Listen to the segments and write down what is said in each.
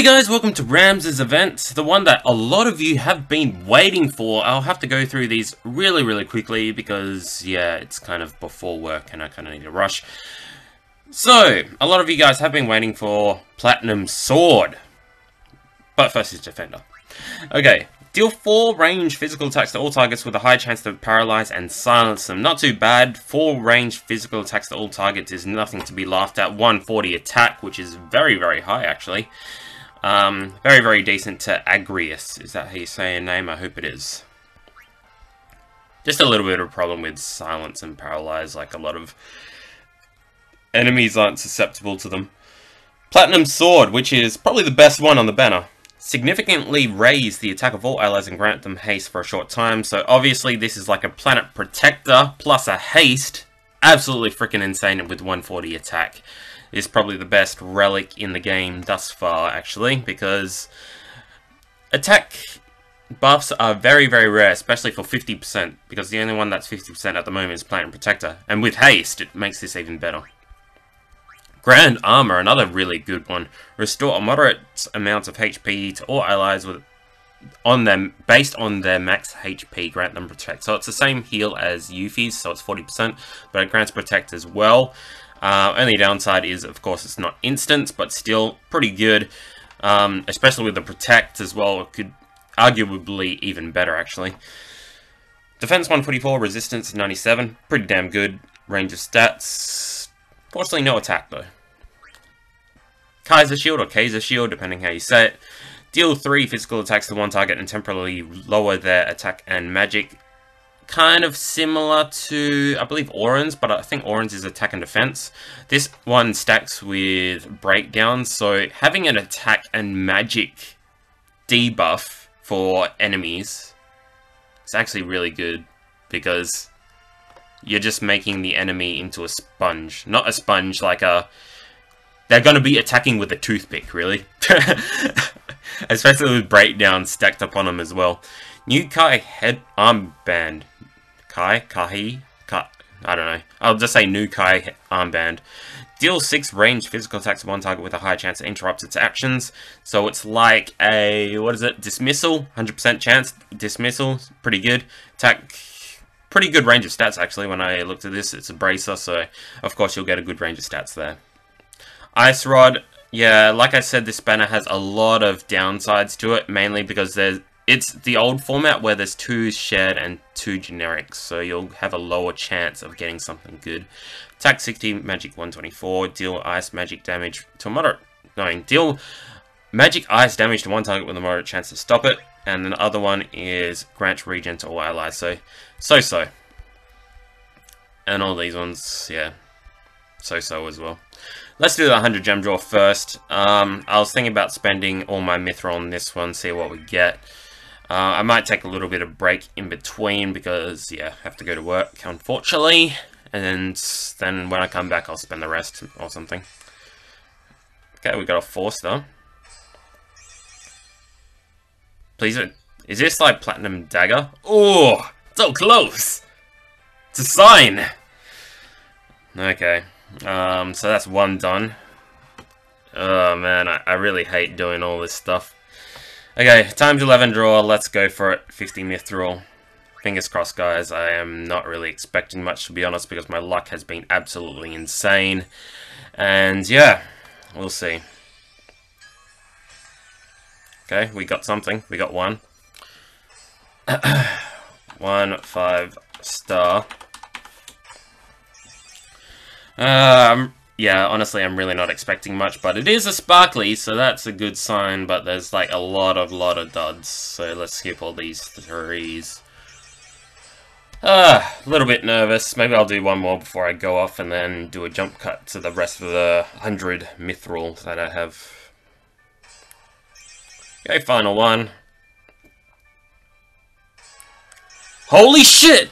Hey guys, welcome to Ramza's event, the one that a lot of you have been waiting for. I'll have to go through these really quickly because, yeah, it's kind of before work and I kind of need to rush. So, a lot of you guys have been waiting for Platinum Sword. But first is Defender. Okay, deal 4 range physical attacks to all targets with a high chance to paralyze and silence them. Not too bad. 4 range physical attacks to all targets is nothing to be laughed at. 140 attack, which is very high actually. Very decent to Agrias. Is that how you say your name? I hope it is. Just a little bit of a problem with silence and paralyze, like a lot of enemies aren't susceptible to them. Platinum Sword, which is probably the best one on the banner. Significantly raise the attack of all allies and grant them haste for a short time. So obviously this is like a Plant Protector plus a haste. Absolutely freaking insane with 140 attack. Is probably the best relic in the game thus far, actually, because attack buffs are very rare, especially for 50%, because the only one that's 50% at the moment is Plant Protector, and with haste, it makes this even better. Grand Armor, another really good one. Restore a moderate amount of HP to all allies based on their max HP, grant them protect. So it's the same heal as Yuffie's, so it's 40%, but it grants protect as well. Only downside is, of course, it's not instant, but still pretty good, especially with the protect as well. It could arguably even better, actually. Defense 144, resistance 97, pretty damn good range of stats. Fortunately, no attack, though. Kaiser Shield, or Kaiser Shield, depending how you say it. Deal 3 physical attacks to one target and temporarily lower their attack and magic. Kind of similar to, I believe, Auron's, but I think Auron's is attack and defense. This one stacks with breakdown, so having an attack and magic debuff for enemies is actually really good, because you're just making the enemy into a sponge. Not a sponge, like a... They're going to be attacking with a toothpick, really. Especially with breakdown stacked up on them as well. New Kai head armband. Kai? Kahi? Kai? I don't know. I'll just say new Kai armband. Deal 6 range physical attacks to one target with a high chance to interrupt its actions. So it's like a, what is it? Dismissal. 100% chance. Dismissal. Pretty good. Attack. Pretty good range of stats, actually. When I looked at this, it's a bracer. So, of course, you'll get a good range of stats there. Ice Rod. Yeah, like I said, this banner has a lot of downsides to it. Mainly because there's... It's the old format where there's 2 shared and 2 generics, so you'll have a lower chance of getting something good. Attack 60, magic 124, deal ice magic damage to a moderate... No, deal magic ice damage to one target with a moderate chance to stop it, and the other one is grant regen to all allies, so. And all these ones, yeah, so as well. Let's do the 100 gem draw first. I was thinking about spending all my Mithril on this one, see what we get. I might take a little bit of break in between because, yeah, I have to go to work, unfortunately. And then when I come back, I'll spend the rest or something. Okay, we got a 4-star. Please, is this like Platinum Dagger? Oh, so close! It's a sign! Okay, so that's one done. Oh man, I really hate doing all this stuff. Okay, times 11 draw, let's go for it, 50 Mithril. Fingers crossed guys, I am not really expecting much to be honest because my luck has been absolutely insane. And yeah, we'll see. Okay, we got something, we got one. 1 5-star. Yeah, honestly, I'm really not expecting much, but it is a sparkly, so that's a good sign, but there's, like, a lot of duds, so let's skip all these 3s. A little bit nervous. Maybe I'll do one more before I go off and then do a jump cut to the rest of the 100 Mithril that I have. Okay, final one. Holy shit!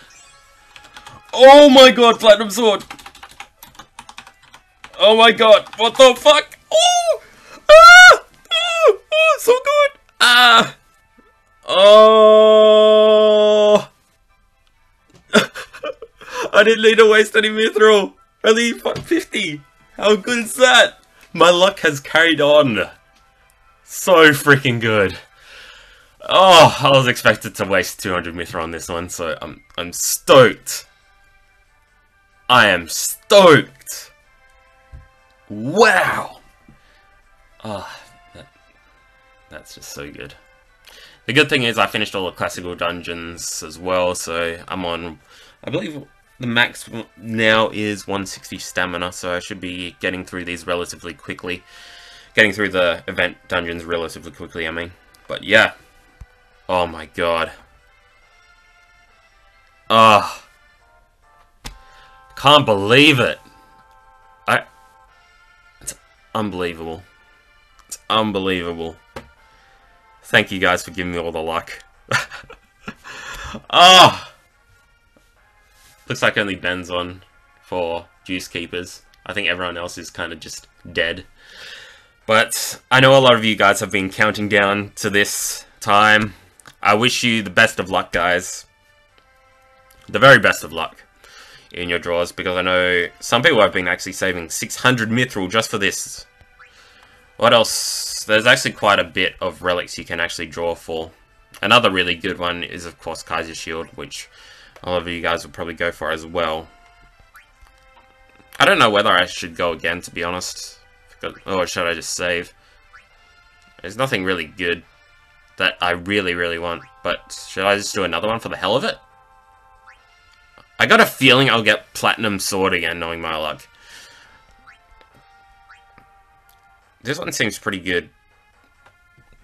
Oh my god, Platinum Sword! Oh my god, what the fuck? Oh! Ah! Oh! Oh, so good! Ah! Oh! I didn't need to waste any Mithril. Only 50. How good is that? My luck has carried on. So freaking good. Oh, I was expected to waste 200 Mithra on this one, so I'm stoked. I am stoked. Wow. Ah, oh, that's just so good. The good thing is I finished all the classical dungeons as well, so I'm on, I believe the max now is 160 stamina, so I should be getting through these relatively quickly. Getting through the event dungeons relatively quickly, I mean. But yeah. Oh my god. Ah. Can't believe it. It's unbelievable. It's unbelievable. Thank you guys for giving me all the luck. Ah! Looks like only Ben's on for Juice Keepers. I think everyone else is kind of just dead. But I know a lot of you guys have been counting down to this time. I wish you the best of luck, guys. The very best of luck in your draws, because I know some people have been actually saving 600 Mithril just for this. What else? There's actually quite a bit of relics you can actually draw for. Another really good one is, of course, Kaiser Shield, which a lot of you guys will probably go for as well. I don't know whether I should go again, to be honest. Or should I just save? There's nothing really good that I really, really want. But should I just do another one for the hell of it? I got a feeling I'll get Platinum Sword again, knowing my luck. This one seems pretty good.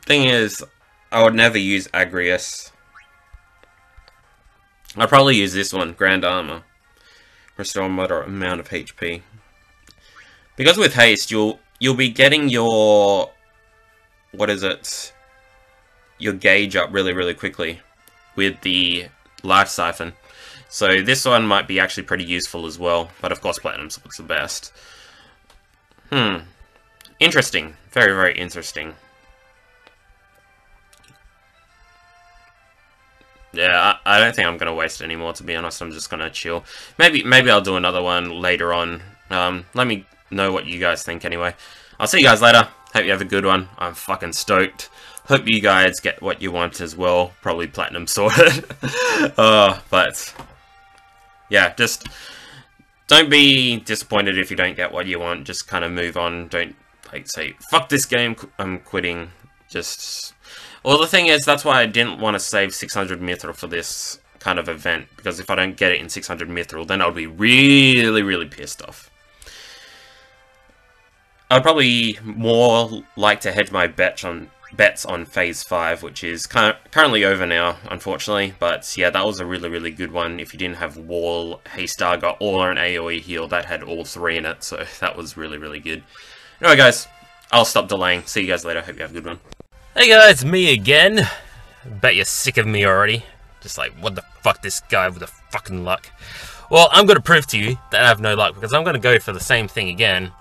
Thing is, I would never use Agrias. I'd probably use this one, Grand Armor. Restore a moderate amount of HP. Because with haste, you'll be getting your... what is it? Your gauge up really, really quickly with the life siphon. So this one might be actually pretty useful as well. But of course, Platinum Sword's the best. Hmm. Interesting. Very, very interesting. Yeah, I don't think I'm going to waste any more, to be honest. I'm just going to chill. Maybe I'll do another one later on. Let me know what you guys think anyway. I'll see you guys later. Hope you have a good one. I'm fucking stoked. Hope you guys get what you want as well. Probably Platinum Sword. But, yeah, just don't be disappointed if you don't get what you want. Just kind of move on. Don't... like say, fuck this game, I'm quitting. Just, well, the thing is, that's why I didn't want to save 600 Mithril for this kind of event, because if I don't get it in 600 Mithril, then I'll be really, really pissed off. I'd probably more like to hedge my bets on Phase 5, which is currently over now, unfortunately, but yeah, that was a really, really good one. If you didn't have Wall, Hastega, or an AoE heal, that had all three in it, so that was really, really good. Alright guys, I'll stop delaying. See you guys later. Hope you have a good one. Hey guys, it's me again. Bet you're sick of me already. Just like, what the fuck, this guy with the fucking luck. Well, I'm going to prove to you that I have no luck, because I'm going to go for the same thing again.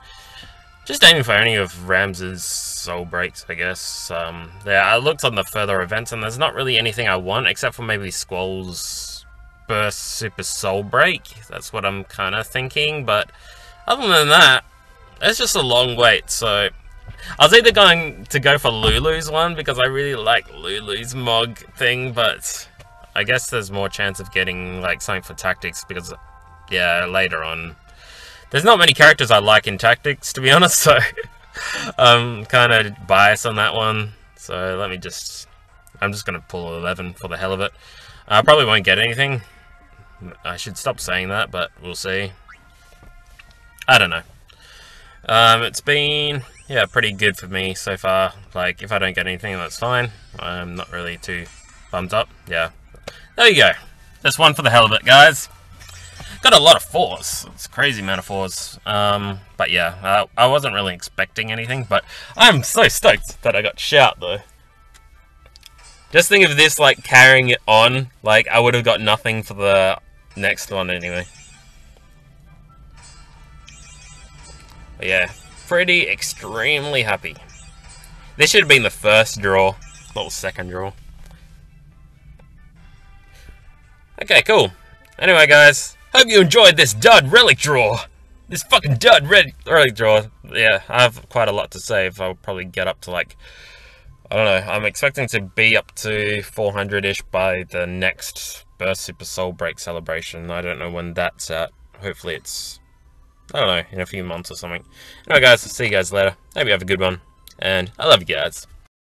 Just aiming for any of Ramza's soul breaks, I guess. Yeah, I looked on the further events, and there's not really anything I want, except for maybe Squall's Burst Super Soul Break. That's what I'm kind of thinking, but other than that, it's just a long wait, so... I was either going to go for Lulu's one, because I really like Lulu's Mog thing, but... I guess there's more chance of getting, like, something for Tactics, because, yeah, later on... There's not many characters I like in Tactics, to be honest, so... I'm kind of biased on that one, so let me just... I'm just going to pull 11 for the hell of it. I probably won't get anything. I should stop saying that, but we'll see. I don't know. It's been, yeah, pretty good for me so far. Like, if I don't get anything, that's fine. I'm not really too bummed up. Yeah. There you go. Just one for the hell of it, guys. Got a lot of fours. It's a crazy amount of fours. But yeah, I wasn't really expecting anything, but I'm so stoked that I got shout, though. Just think of this, like, carrying it on. Like, I would have got nothing for the next one anyway. Yeah, pretty extremely happy. This should have been the first draw, not the second draw. Okay, cool. Anyway, guys, hope you enjoyed this dud relic draw. This fucking dud red relic draw. Yeah, I have quite a lot to save. I'll probably get up to like I don't know, I'm expecting to be up to 400-ish by the next Burst Super Soul Break celebration. I don't know when that's at. Hopefully it's, I don't know, in a few months or something. Anyway guys, I'll see you guys later. Hope you have a good one, and I love you guys.